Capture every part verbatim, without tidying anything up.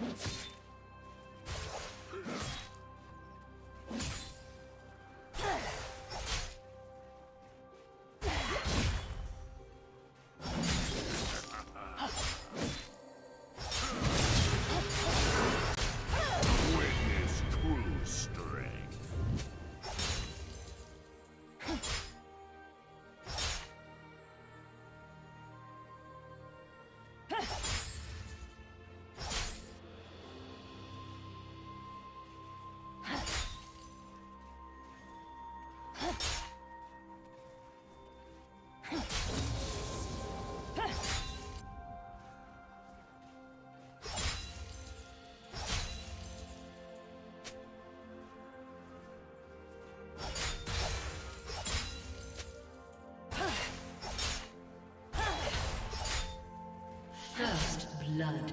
First blood.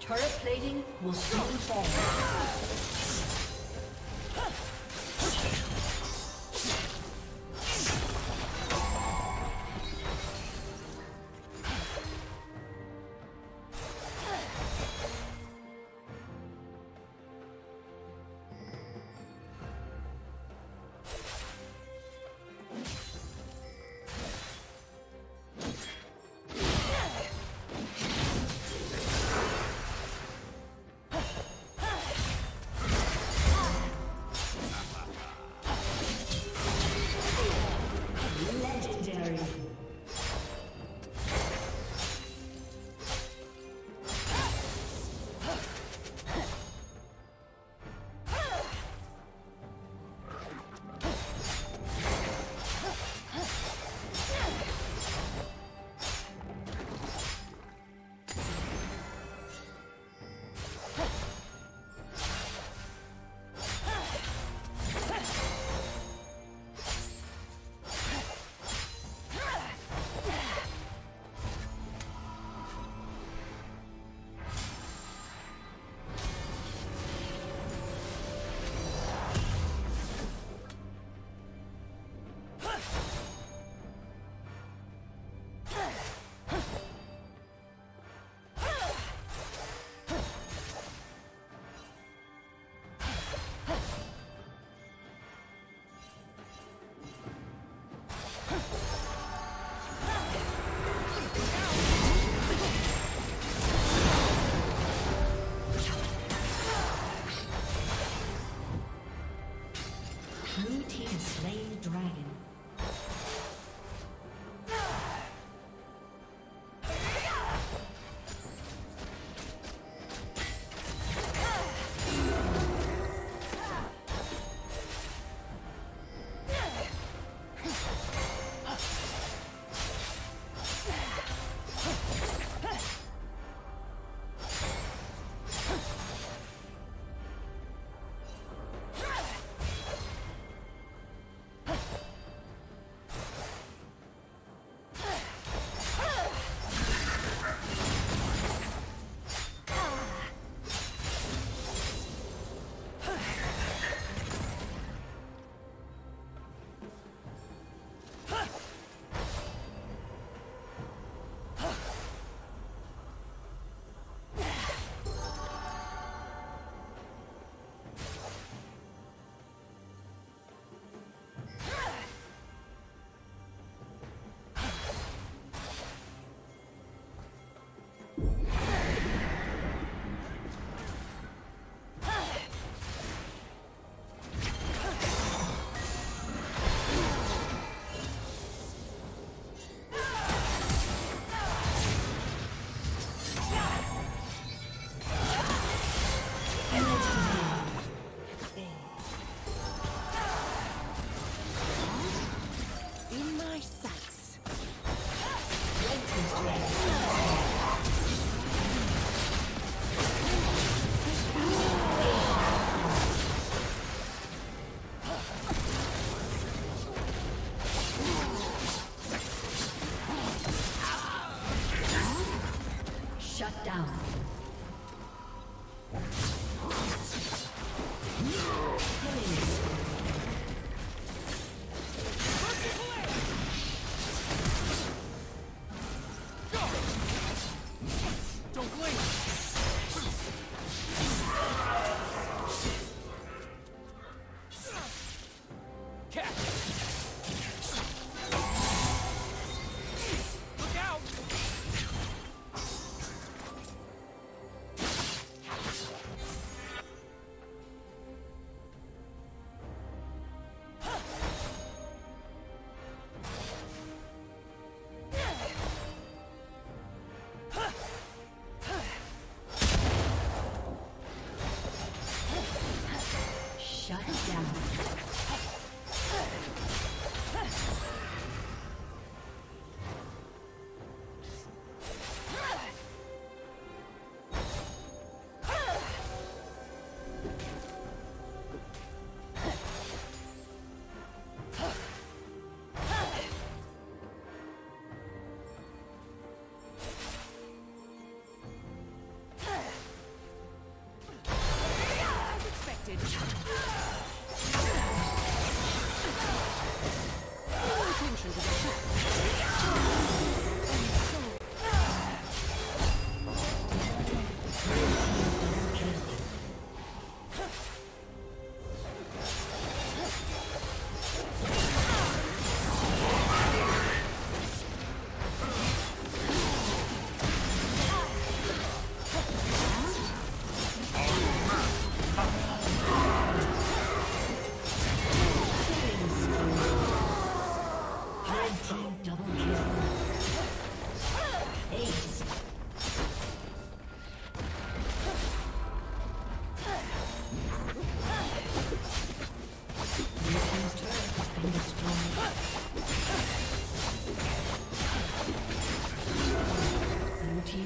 Turret plating will soon fall.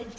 red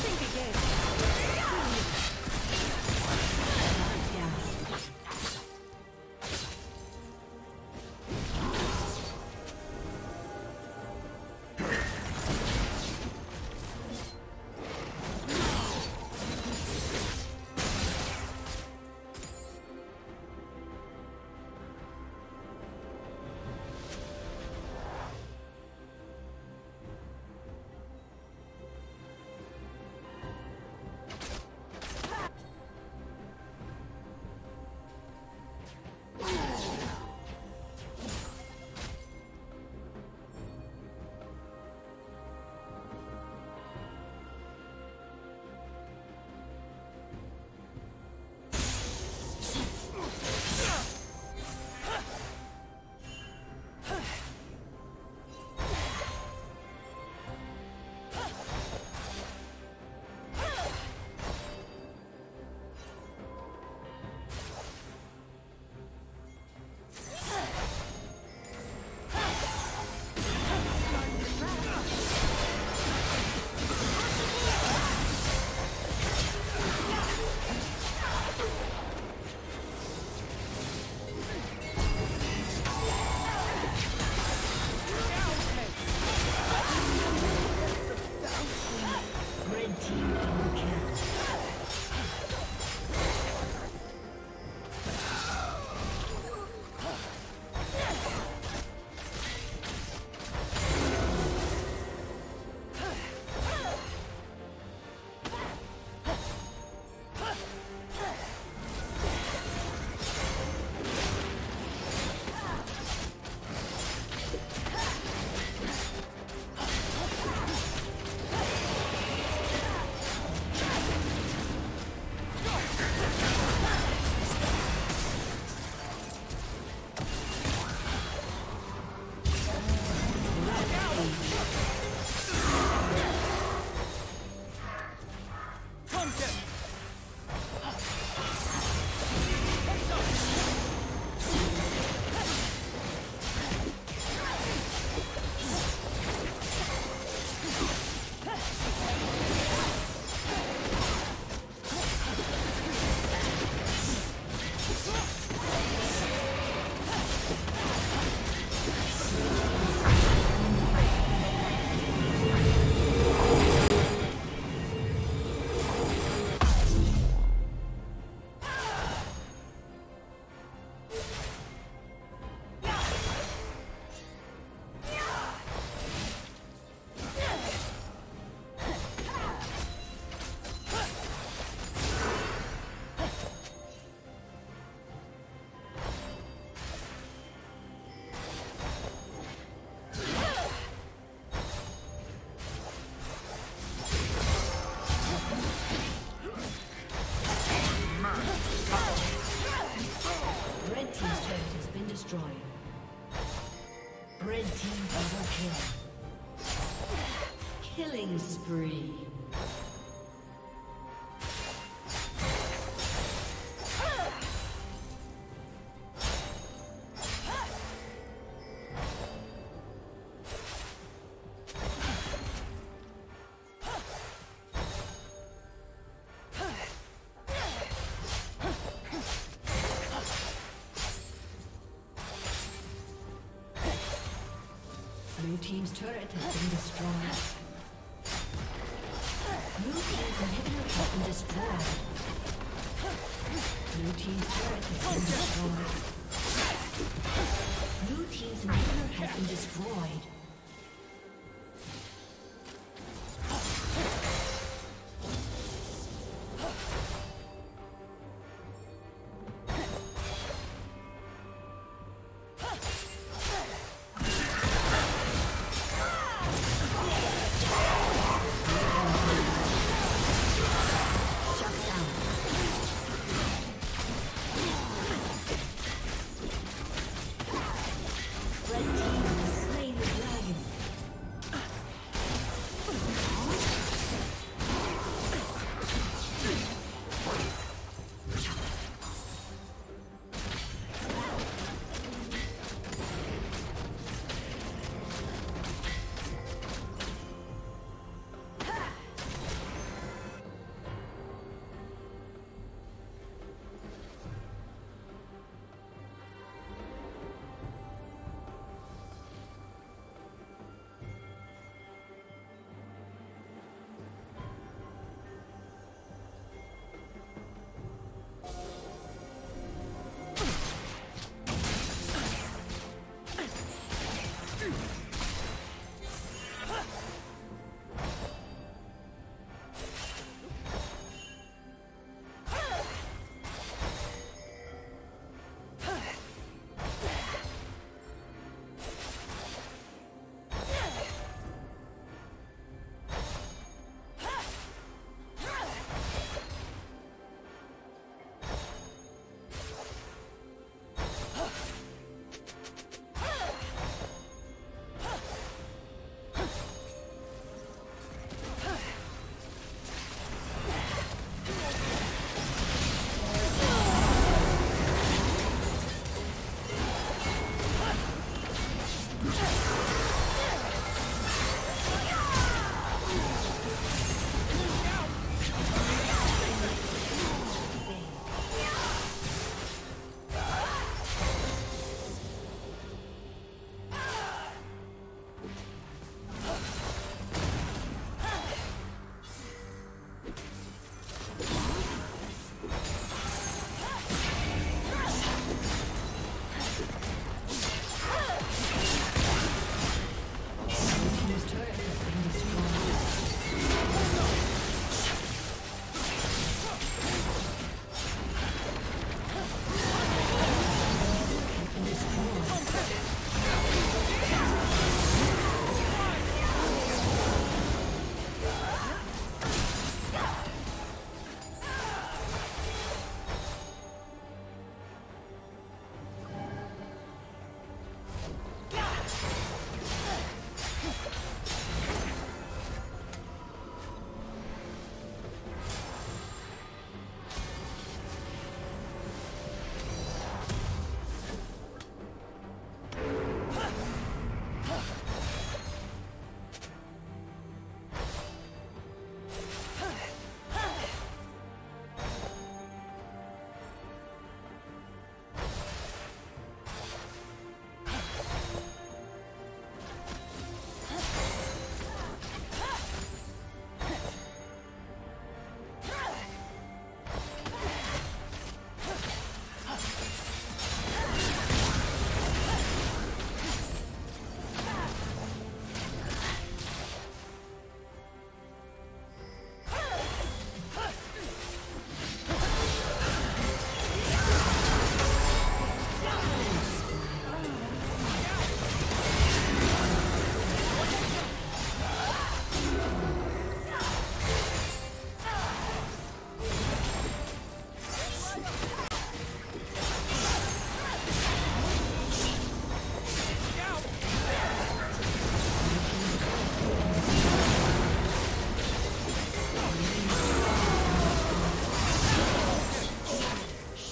Thank you. Overkill. Killing spree. Team's turret has been destroyed. Blue team's inhibitor has been destroyed. Blue team's turret has been destroyed. Blue team's inhibitor has been destroyed. Red team has slain the dragon.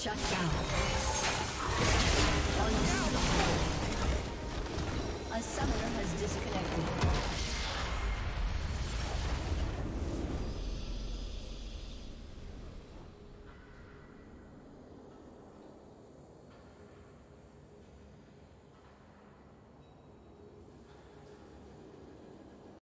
Shut down. Unstoppable. A summoner has disconnected.